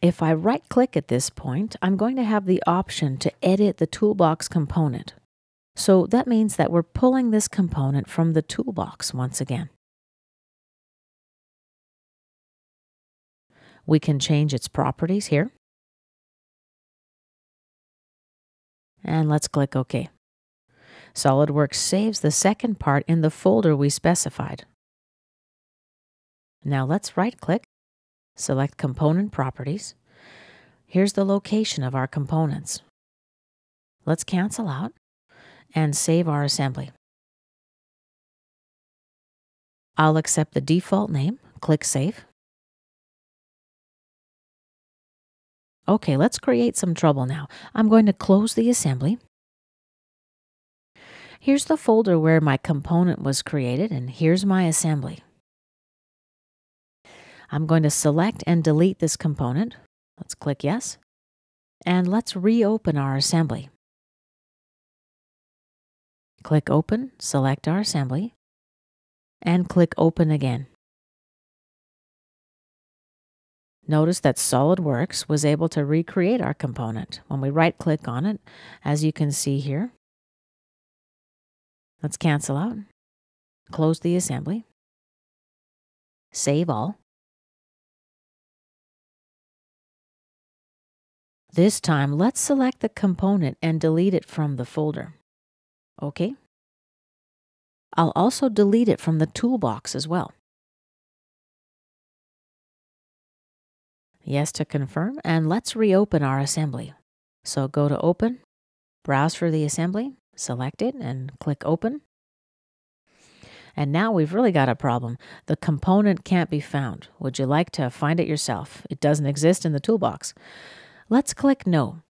If I right-click at this point, I'm going to have the option to edit the toolbox component. So that means that we're pulling this component from the toolbox once again. We can change its properties here. And let's click OK. SolidWorks saves the second part in the folder we specified. Now let's right-click, select Component Properties. Here's the location of our components. Let's cancel out and save our assembly. I'll accept the default name, click Save. Okay, let's create some trouble now. I'm going to close the assembly. Here's the folder where my component was created, and here's my assembly. I'm going to select and delete this component. Let's click Yes. And let's reopen our assembly. Click Open, select our assembly, and click Open again. Notice that SolidWorks was able to recreate our component when we right-click on it, as you can see here. Let's cancel out, close the assembly, save all. This time, let's select the component and delete it from the folder. OK. I'll also delete it from the toolbox as well. Yes to confirm, and let's reopen our assembly. So go to Open, browse for the assembly, select it, and click Open. And now we've really got a problem. The component can't be found. Would you like to find it yourself? It doesn't exist in the toolbox. Let's click No.